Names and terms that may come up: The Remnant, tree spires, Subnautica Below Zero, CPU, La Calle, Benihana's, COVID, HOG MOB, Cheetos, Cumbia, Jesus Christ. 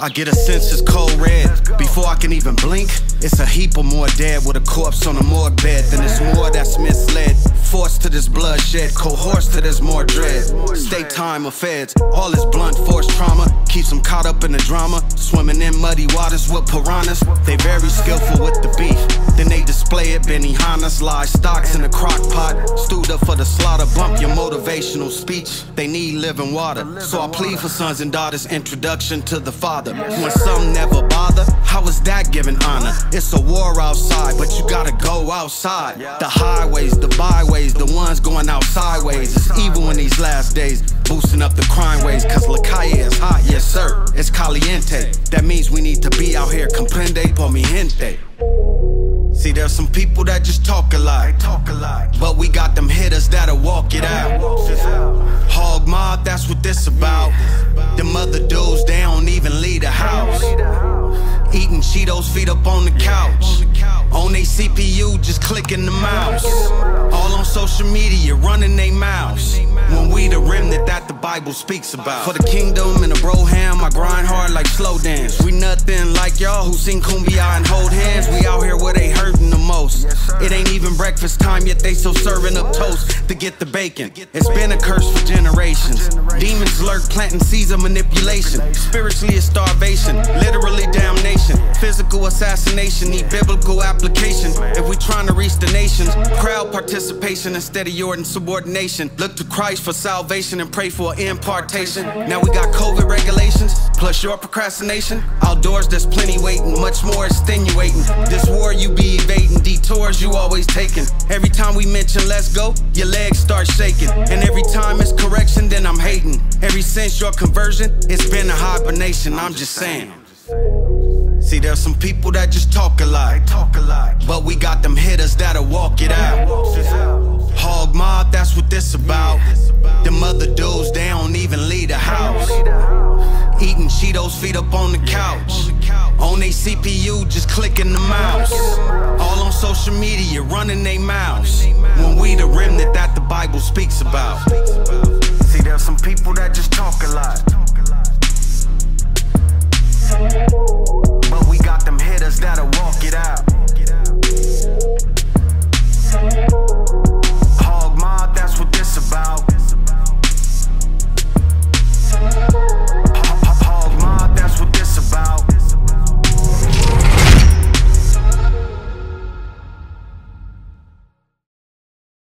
I get a sense it's cold red. Before I can even blink, it's a heap or more dead with a corpse on a morgue bed. Then it's more that's misled, forced to this bloodshed, coerced to this more dread. State time of feds, all this blunt force trauma keeps them caught up in the drama. Swimming in muddy waters with piranhas, they very skillful with the beef. Then they display it, Benihana's live stocks in a crock pot, stewed up for the slaughter. Bump your motivational speech, they need living water. So I plead for sons and daughters, introduction to the father. When some never bother, how is that giving honor? It's a war outside, but you gotta go outside. The highways, the byways, the ones going out sideways. It's evil in these last days, boosting up the crime waves. Cause La Calle is hot, yes sir, it's caliente. That means we need to be out here, comprende por mi gente. See, there's some people that just talk a lot, but we got them hitters that'll walk it out. HOG MOB, that's what this about. Them other dudes, they don't even leave the house. Eating Cheetos, feet up on the couch. On they CPU, just clicking the mouse. All on social media, running they mouths. When we the remnant that the Bible speaks about. For the kingdom and the broham, I grind hard like slow dance. We nothing like y'all who sing Cumbia and hold hands. We out here where they hurting the most. It ain't even breakfast time, yet they still serving up toast to get the bacon. It's been a curse for generations. Demons lurk, planting seeds of manipulation. Spiritually it's starvation, literally damnation. Physical assassination, need biblical application. If we trying to reach the nations, crowd participation instead of your insubordination. Look to Christ for salvation and pray for impartation. Now we got COVID regulations, plus your procrastination. Outdoors there's plenty waiting, much more extenuating. This war you be evading, detours you always taking. Every time we mention let's go, your legs start shaking. And every time it's correction, then I'm hating. Every since your conversion, it's been a hibernation, I'm just saying. See, there's some people that just talk a lot, but we got them hitters that'll walk it out. HOG MOB, that's what this about. Them other dudes, they don't even leave the house. Eating Cheetos, feet up on the couch. On they CPU, just clicking the mouse. All on social media, running they mouths. When we the remnant that the Bible speaks about. See, there's some people that just talk a lot.